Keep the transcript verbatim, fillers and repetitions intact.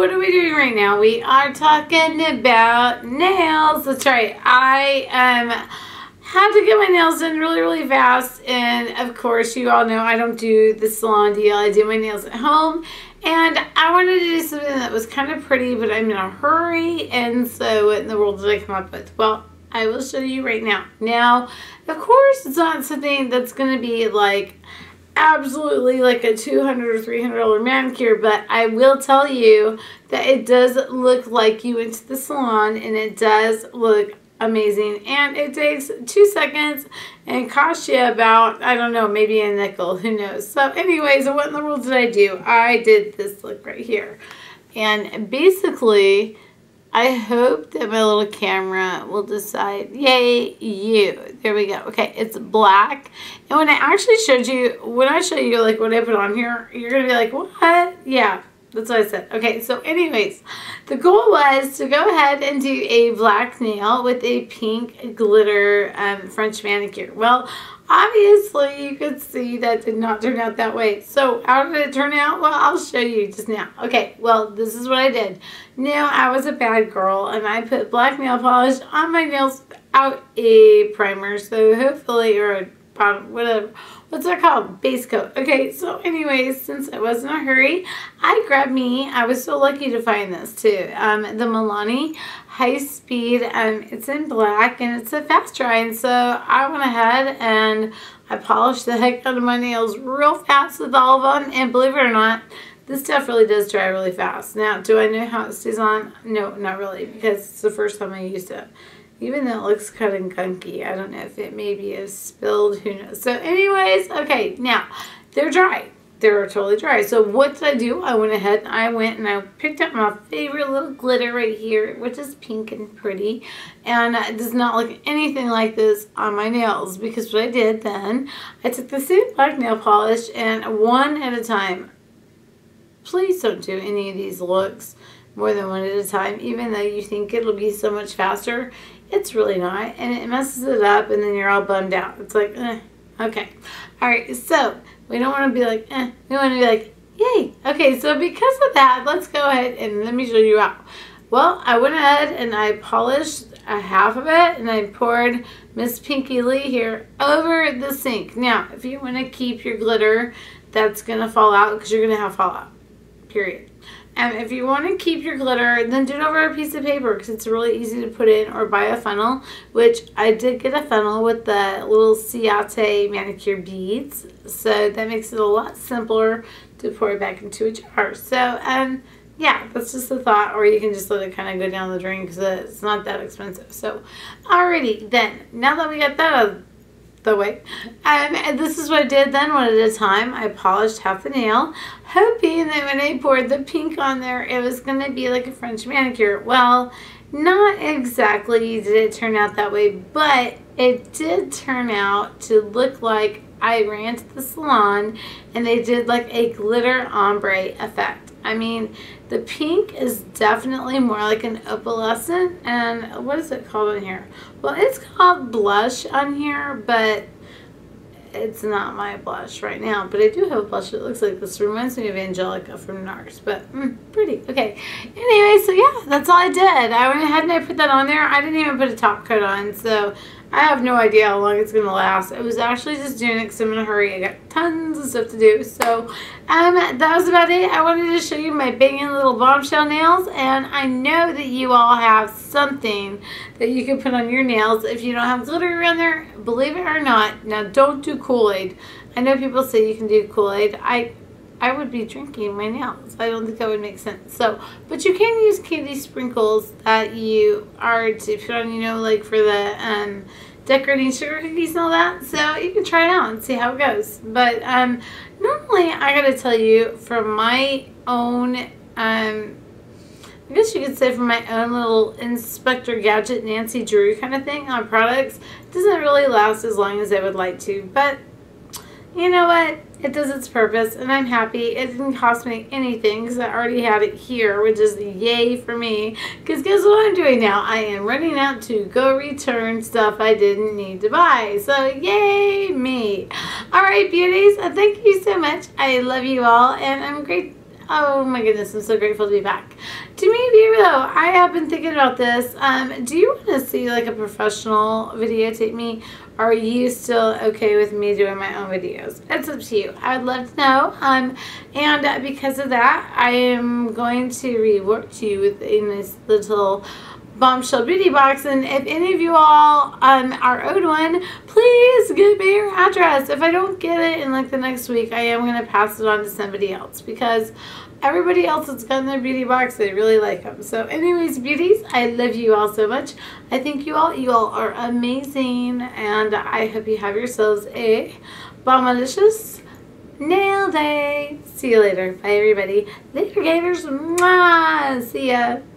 what are we doing right now? We are talking about nails. That's right. I um had to get my nails done really, really fast. And of course, you all know I don't do the salon deal. I do my nails at home. And I wanted to do something that was kind of pretty, but I'm in a hurry. And so what in the world did I come up with? Well, I will show you right now. Now, of course, it's not something that's going to be like absolutely like a two hundred or three hundred dollar manicure, but I will tell you that it does look like you went to the salon, and it does look amazing, and it takes two seconds and costs you about, I don't know, maybe a nickel, who knows. So anyways, what in the world did I do? I did this look right here, and basically I hope that my little camera will decide, yay, you. There we go. Okay, it's black. And when I actually showed you, when I show you like what I put on here, you're going to be like, what? Yeah, that's what I said. Okay, so anyways, the goal was to go ahead and do a black nail with a pink glitter um, French manicure. Well, obviously, you could see that did not turn out that way. So, how did it turn out? Well, I'll show you just now. Okay, well, this is what I did. Now, I was a bad girl, and I put black nail polish on my nails without a primer. So, hopefully, or a bottom, whatever. What's that called? Base coat. Okay, so anyways, since I was in a hurry, I grabbed me, I was so lucky to find this too, um, the Milani High Speed. Um, it's in black, and it's a fast dry, and so I went ahead and I polished the heck out of my nails real fast with all of them, and believe it or not, this stuff really does dry really fast. Now, do I know how it stays on? No, not really, because it's the first time I used it. Even though it looks kind of gunky, I don't know if it maybe is spilled, who knows. So anyways, okay, now, they're dry. They're totally dry. So what did I do? I went ahead and I went and I picked up my favorite little glitter right here, which is pink and pretty. And it does not look anything like this on my nails, because what I did then, I took the same black nail polish and one at a time. Please don't do any of these looks more than one at a time, even though you think it'll be so much faster. It's really not, and it messes it up, and then you're all bummed out. It's like, eh, okay. All right, so we don't want to be like, eh. We want to be like, yay. Okay, so because of that, let's go ahead and let me show you out. Well, I went ahead and I polished a half of it, and I poured Miss Pinky Lee here over the sink. Now, if you want to keep your glitter, that's going to fall out, because you're going to have fallout, period. Um, if you want to keep your glitter, then do it over a piece of paper, because it's really easy to put in, or buy a funnel, which I did get a funnel with the little Ciate manicure beads, so that makes it a lot simpler to pour it back into a jar. So, um, yeah, that's just a thought, or you can just let it kind of go down the drain, because it's not that expensive. So, alrighty, then, now that we got that out of the way, um, and this is what I did then, one at a time. I polished half the nail, hoping that when I poured the pink on there, it was going to be like a French manicure. Well, not exactly did it turn out that way, but it did turn out to look like I ran to the salon and they did like a glitter ombre effect. I mean, the pink is definitely more like an opalescent, and what is it called on here? Well, it's called blush on here, but it's not my blush right now, but I do have a blush that looks like this. Reminds me of Angelica from NARS, but mm, pretty. Okay, anyway, so yeah, that's all I did. I went ahead and I put that on there. I didn't even put a top coat on, so I have no idea how long it's going to last. I was actually just doing it because I'm in a hurry. I got tons of stuff to do. So um, that was about it. I wanted to show you my banging little bombshell nails. And I know that you all have something that you can put on your nails. If you don't have glitter around there, believe it or not, now don't do Kool-Aid. I know people say you can do Kool-Aid. I... I would be drinking my nails. I don't think that would make sense. So, but you can use candy sprinkles that you are to put on, you know, like for the um, decorating sugar cookies and all that. So you can try it out and see how it goes. But um, normally, I gotta tell you, from my own, um, I guess you could say from my own little Inspector Gadget Nancy Drew kind of thing on products, it doesn't really last as long as I would like to. But you know what? It does its purpose, and I'm happy. It didn't cost me anything because I already had it here, which is yay for me. Because guess what I'm doing now? I am running out to go return stuff I didn't need to buy. So yay me. All right, beauties. Thank you so much. I love you all, and I'm great. Oh my goodness, I'm so grateful to be back. To me, you though, I have been thinking about this. Um, do you want to see like a professional videotape me? Are you still okay with me doing my own videos? It's up to you. I would love to know. Um, and because of that, I am going to reward you with a nice little bombshell beauty box, and if any of you all um, are owed one, please give me your address. If I don't get it in like the next week, I am going to pass it on to somebody else, because everybody else that's gotten their beauty box, they really like them. So anyways, beauties, I love you all so much. I think you all, you all are amazing, and I hope you have yourselves a bombalicious nail day. See you later. Bye everybody. Later gators. Mwah! See ya.